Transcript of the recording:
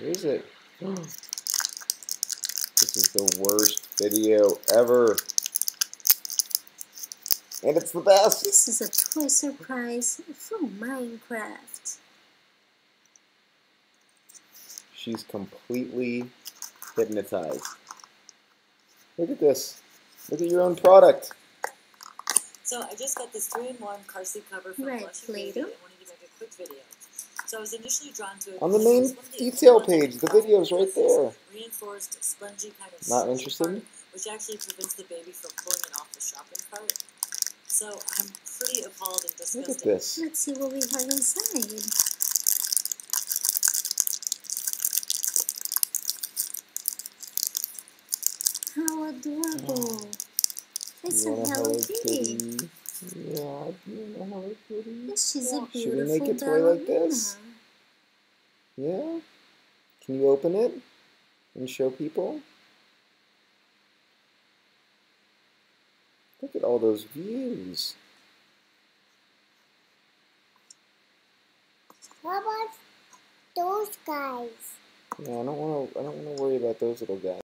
Where is it? This is the worst video ever. And it's the best. This is a toy surprise from Minecraft. She's completely hypnotized. Look at this. Look at your own product. So I just got this 3-in-1 car seat cover from Plushy Baby. I wanted to make a quick video. So I was initially drawn to it. On the main detail page, the video's right there. Reinforced, spongy kind of. Not interested? Which actually prevents the baby from pulling it off the shopping cart. So I'm pretty appalled and disgusted. Look at this. Let's see what we have inside. How adorable. It's a Hello Kitty. Yeah, a Hello Kitty. Yes, she's a beautiful. Should we make it toy like this? Yeah? Can you open it and show people? Look at all those views. What about those guys? Yeah, I don't want to worry about those little guys.